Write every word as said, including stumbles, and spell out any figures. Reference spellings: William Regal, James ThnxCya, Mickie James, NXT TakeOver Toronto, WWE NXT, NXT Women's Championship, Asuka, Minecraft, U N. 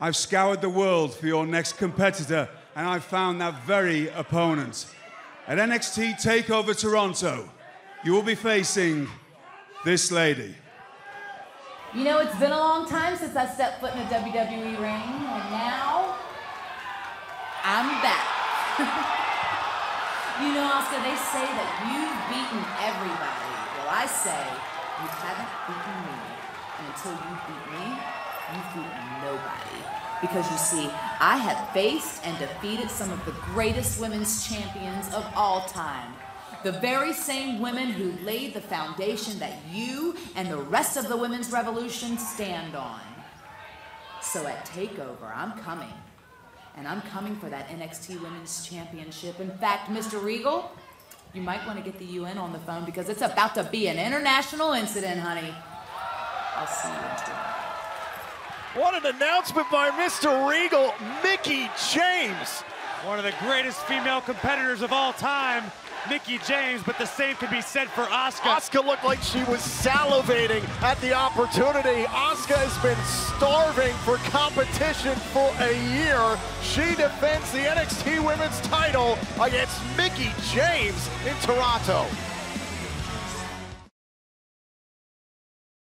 I've scoured the world for your next competitor, and I've found that very opponent. At N X T TakeOver Toronto, you will be facing this lady. You know, it's been a long time since I stepped foot in a W W E ring, and now I'm back. You know, Asuka, they say that you've beaten everybody. Well, I say you haven't beaten me. And until you beat me, you've beaten nobody. Because you see, I have faced and defeated some of the greatest women's champions of all time. The very same women who laid the foundation that you and the rest of the women's revolution stand on. So at TakeOver, I'm coming. And I'm coming for that N X T Women's Championship. In fact, Mister Regal, you might want to get the U N on the phone because it's about to be an international incident, honey. I'll see you in July. What an announcement by Mister Regal, Mickie James. One of the greatest female competitors of all time. Mickie James, but the same could be said for Asuka. Asuka looked like she was salivating at the opportunity. Asuka has been starving for competition for a year. She defends the N X T Women's title against Mickie James in Toronto.